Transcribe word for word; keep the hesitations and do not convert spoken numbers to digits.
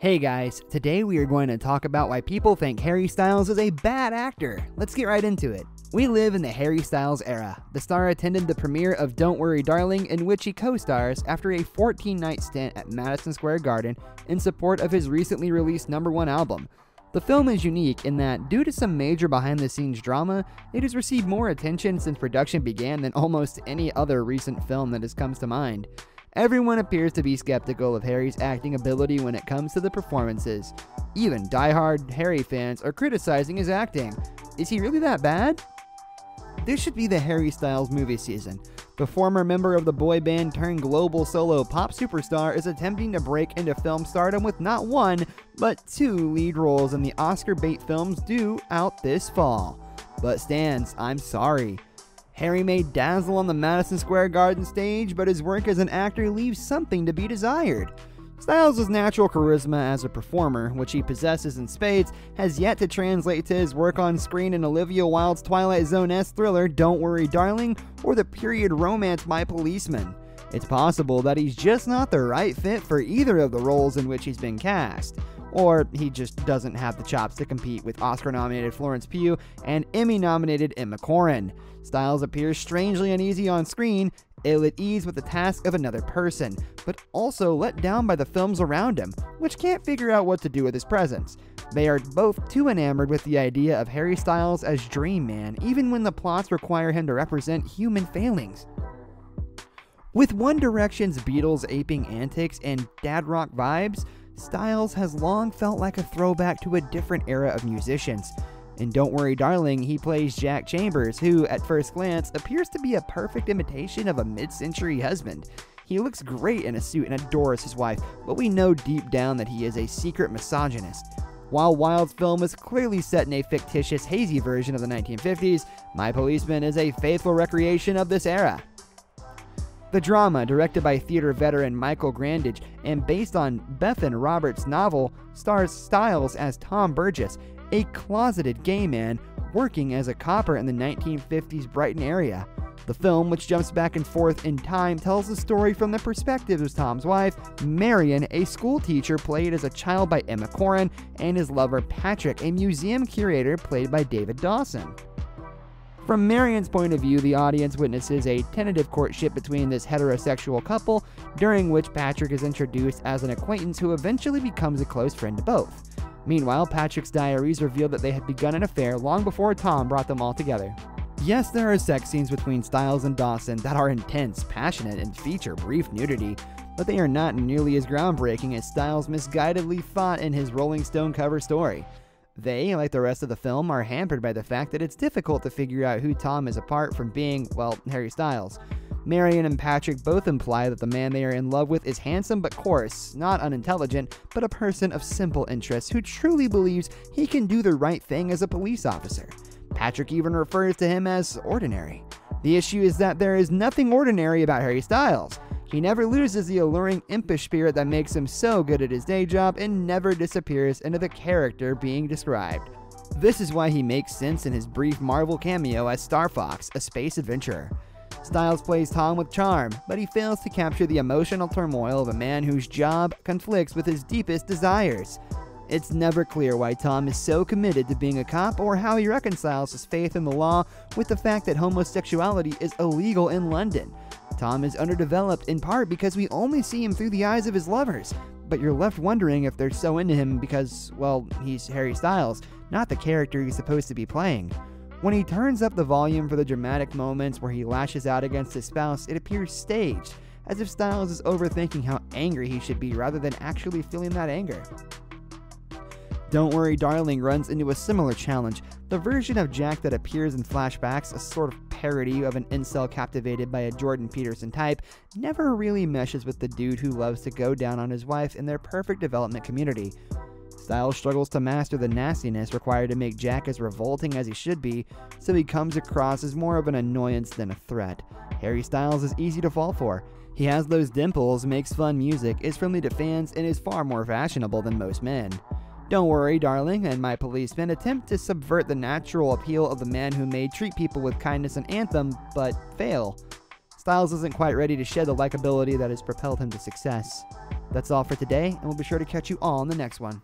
Hey guys, today we are going to talk about why people think Harry Styles is a bad actor. Let's get right into it. We live in the Harry Styles era. The star attended the premiere of Don't Worry, Darling, in which he co-stars after a fourteen night stint at Madison Square Garden in support of his recently released number one album. The film is unique in that, due to some major behind-the-scenes drama, it has received more attention since production began than almost any other recent film that has come to mind. Everyone appears to be skeptical of Harry's acting ability when it comes to the performances. Even die-hard Harry fans are criticizing his acting. Is he really that bad? This should be the Harry Styles movie season. The former member of the boy band turned global solo pop superstar is attempting to break into film stardom with not one, but two lead roles in the Oscar bait films due out this fall. But Stans, I'm sorry. Harry may dazzle on the Madison Square Garden stage, but his work as an actor leaves something to be desired. Styles' natural charisma as a performer, which he possesses in spades, has yet to translate to his work on screen in Olivia Wilde's Twilight Zone-esque thriller Don't Worry, Darling, or the period romance My Policeman. It's possible that he's just not the right fit for either of the roles in which he's been cast. Or he just doesn't have the chops to compete with Oscar-nominated Florence Pugh and Emmy-nominated Emma Corrin. Styles appears strangely uneasy on screen, ill at ease with the task of another person, but also let down by the films around him, which can't figure out what to do with his presence. They are both too enamored with the idea of Harry Styles as Dream Man, even when the plots require him to represent human failings. With One Direction's Beatles aping antics and dad rock vibes, Styles has long felt like a throwback to a different era of musicians. In Don't Worry, Darling, he plays Jack Chambers, who, at first glance, appears to be a perfect imitation of a mid-century husband. He looks great in a suit and adores his wife, but we know deep down that he is a secret misogynist. While Wilde's film is clearly set in a fictitious, hazy version of the nineteen fifties, My Policeman is a faithful recreation of this era. The drama, directed by theater veteran Michael Grandage and based on Bethan Roberts' novel, stars Styles as Tom Burgess, a closeted gay man working as a copper in the nineteen fifties Brighton area. The film, which jumps back and forth in time, tells the story from the perspective of Tom's wife, Marion, a school teacher played as a child by Emma Corrin, and his lover Patrick, a museum curator played by David Dawson. From Marion's point of view, the audience witnesses a tentative courtship between this heterosexual couple, during which Patrick is introduced as an acquaintance who eventually becomes a close friend to both. Meanwhile, Patrick's diaries reveal that they had begun an affair long before Tom brought them all together. Yes, there are sex scenes between Styles and Dawson that are intense, passionate, and feature brief nudity, but they are not nearly as groundbreaking as Styles misguidedly thought in his Rolling Stone cover story. They, like the rest of the film, are hampered by the fact that it's difficult to figure out who Tom is apart from being, well, Harry Styles. Marion and Patrick both imply that the man they are in love with is handsome but coarse, not unintelligent, but a person of simple interests who truly believes he can do the right thing as a police officer. Patrick even refers to him as ordinary. The issue is that there is nothing ordinary about Harry Styles. He never loses the alluring impish spirit that makes him so good at his day job and never disappears into the character being described. This is why he makes sense in his brief Marvel cameo as Star Fox, a space adventurer. Styles plays Tom with charm, but he fails to capture the emotional turmoil of a man whose job conflicts with his deepest desires. It's never clear why Tom is so committed to being a cop or how he reconciles his faith in the law with the fact that homosexuality is illegal in London. Tom is underdeveloped in part because we only see him through the eyes of his lovers, but you're left wondering if they're so into him because, well, he's Harry Styles, not the character he's supposed to be playing. When he turns up the volume for the dramatic moments where he lashes out against his spouse, it appears staged, as if Styles is overthinking how angry he should be rather than actually feeling that anger. Don't Worry, Darling runs into a similar challenge. The version of Jack that appears in flashbacks, a sort of parody of an incel captivated by a Jordan Peterson type, never really meshes with the dude who loves to go down on his wife in their perfect development community. Styles struggles to master the nastiness required to make Jack as revolting as he should be, so he comes across as more of an annoyance than a threat. Harry Styles is easy to fall for. He has those dimples, makes fun music, is friendly to fans, and is far more fashionable than most men. Don't Worry, Darling and My Policeman attempt to subvert the natural appeal of the man who may treat people with kindness and anthem, but fail. Styles isn't quite ready to shed the likability that has propelled him to success. That's all for today, and we'll be sure to catch you all in the next one.